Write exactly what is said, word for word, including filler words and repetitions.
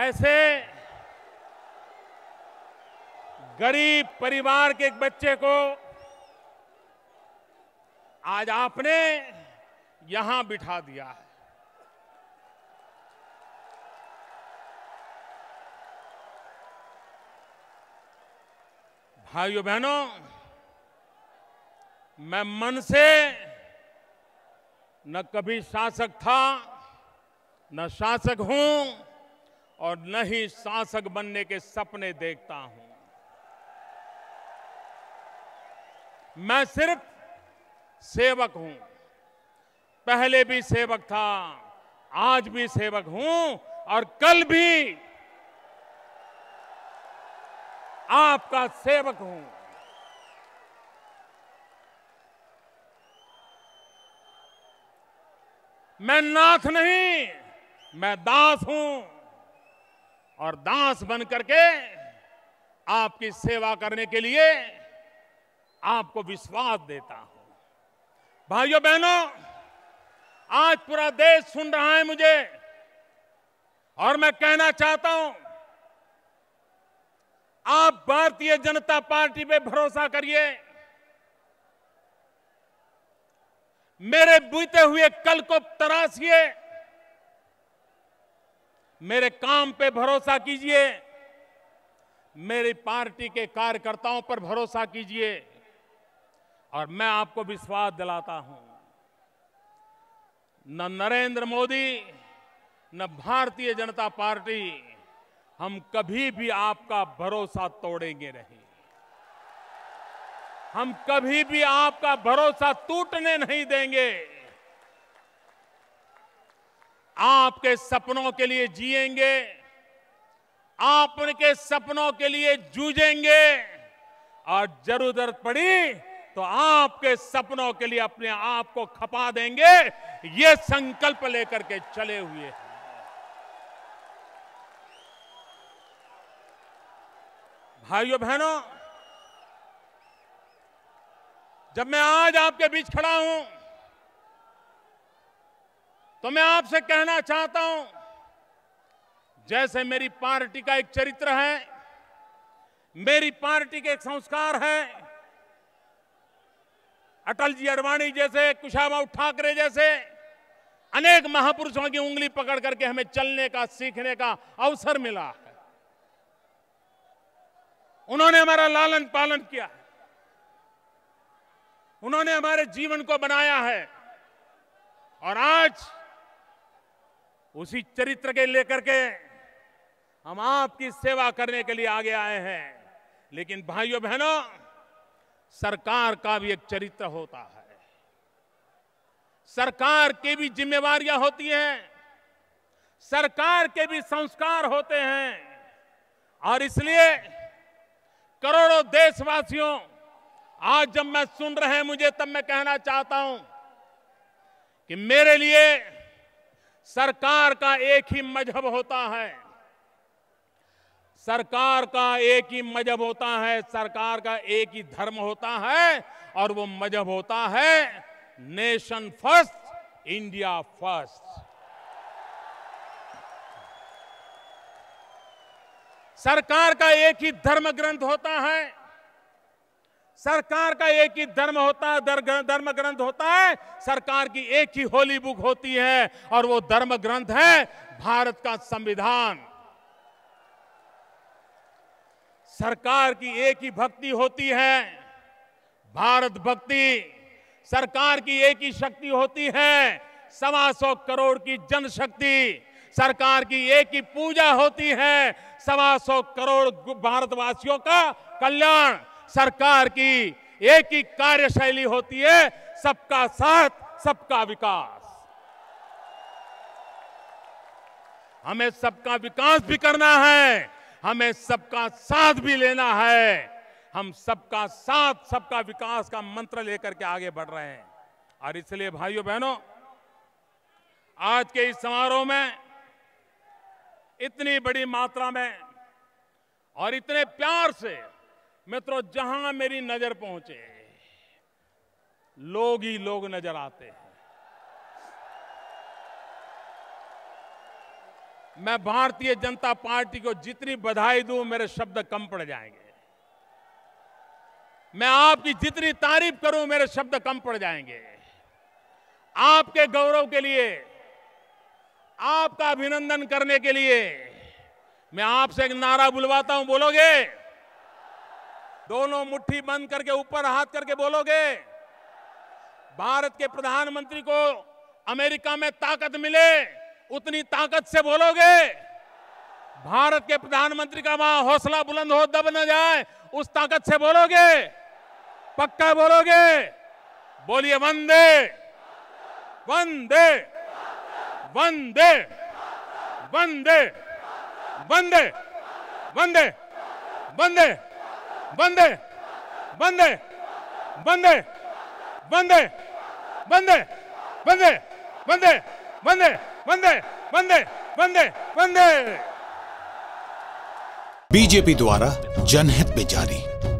ऐसे गरीब परिवार के एक बच्चे को आज आपने यहां बिठा दिया है। भाइयों बहनों, मैं मन से न कभी शासक था, न शासक हूं और न ही शासक बनने के सपने देखता हूं। मैं सिर्फ सेवक हूं, पहले भी सेवक था, आज भी सेवक हूं और कल भी आपका सेवक हूं। मैं नाथ नहीं, मैं दास हूं और दास बन करके आपकी सेवा करने के लिए आपको विश्वास देता हूं। भाइयों बहनों, आज पूरा देश सुन रहा है मुझे और मैं कहना चाहता हूं, आप भारतीय जनता पार्टी पे भरोसा करिए। मेरे बीते हुए कल को तराशिए, मेरे काम पे भरोसा कीजिए, मेरी पार्टी के कार्यकर्ताओं पर भरोसा कीजिए और मैं आपको विश्वास दिलाता हूं, न नरेंद्र मोदी न भारतीय जनता पार्टी हम कभी भी आपका भरोसा तोड़ेंगे नहीं, हम कभी भी आपका भरोसा टूटने नहीं देंगे। आपके सपनों के लिए जिएंगे, आपके सपनों के लिए जूझेंगे और जरूरत पड़ी तो आपके सपनों के लिए अपने आप को खपा देंगे। ये संकल्प लेकर के चले हुए हैं। भाइयों बहनों, जब मैं आज आपके बीच खड़ा हूं तो मैं आपसे कहना चाहता हूं, जैसे मेरी पार्टी का एक चरित्र है, मेरी पार्टी के एक संस्कार है, अटल जी, अड़वाणी जैसे, कुशाबाऊ ठाकरे जैसे अनेक महापुरुषों की उंगली पकड़ करके हमें चलने का, सीखने का अवसर मिला है। उन्होंने हमारा लालन पालन किया है, उन्होंने हमारे जीवन को बनाया है और आज उसी चरित्र के लेकर के हम आपकी सेवा करने के लिए आगे आए हैं। लेकिन भाइयों बहनों, सरकार का भी एक चरित्र होता है, सरकार की भी जिम्मेवारियां होती हैं, सरकार के भी संस्कार होते हैं और इसलिए करोड़ों देशवासियों आज जब मैं सुन रहे हैं मुझे, तब मैं कहना चाहता हूं कि मेरे लिए सरकार का एक ही मजहब होता है, सरकार का एक ही मजहब होता है, सरकार का एक ही धर्म होता है और वो मजहब होता है नेशन फर्स्ट, इंडिया फर्स्ट। सरकार का एक ही धर्म ग्रंथ होता है, सरकार का एक ही धर्म होता है, धर्म ग्रंथ होता है, सरकार की एक ही होली बुक होती है और वो धर्म ग्रंथ है भारत का संविधान। सरकार की एक ही भक्ति होती है, भारत भक्ति। सरकार की एक ही शक्ति होती है, सवा सौ करोड़ की जनशक्ति। सरकार की एक ही पूजा होती है, सवा सौ करोड़ भारतवासियों का कल्याण। सरकार की एक ही कार्यशैली होती है, सबका साथ, सबका विकास। हमें सबका विकास भी करना है, हमें सबका साथ भी लेना है। हम सबका साथ, सबका विकास का मंत्र लेकर के आगे बढ़ रहे हैं और इसलिए भाइयों बहनों, आज के इस समारोह में इतनी बड़ी मात्रा में और इतने प्यार से मित्रों, जहां मेरी नजर पहुंचे लोग ही लोग नजर आते हैं। मैं भारतीय जनता पार्टी को जितनी बधाई दूं मेरे शब्द कम पड़ जाएंगे, मैं आपकी जितनी तारीफ करूं मेरे शब्द कम पड़ जाएंगे। आपके गौरव के लिए, आपका अभिनंदन करने के लिए मैं आपसे एक नारा बुलवाता हूं, बोलोगे? दोनों मुट्ठी बंद करके ऊपर हाथ करके बोलोगे? भारत के प्रधानमंत्री को अमेरिका में ताकत मिले उतनी ताकत से बोलोगे? भारत के प्रधानमंत्री का वहां हौसला बुलंद हो, दब न जाए, उस ताकत से बोलोगे? पक्का बोलोगे? बोलिए वंदे वंदे वंदे वंदे वंदे वंदे वंदे वंदे वंदे वंदे वंदे वंदे वंदे वंदे वंदे वंदे वंदे वंदे वंदे। बीजेपी द्वारा जनहित में जारी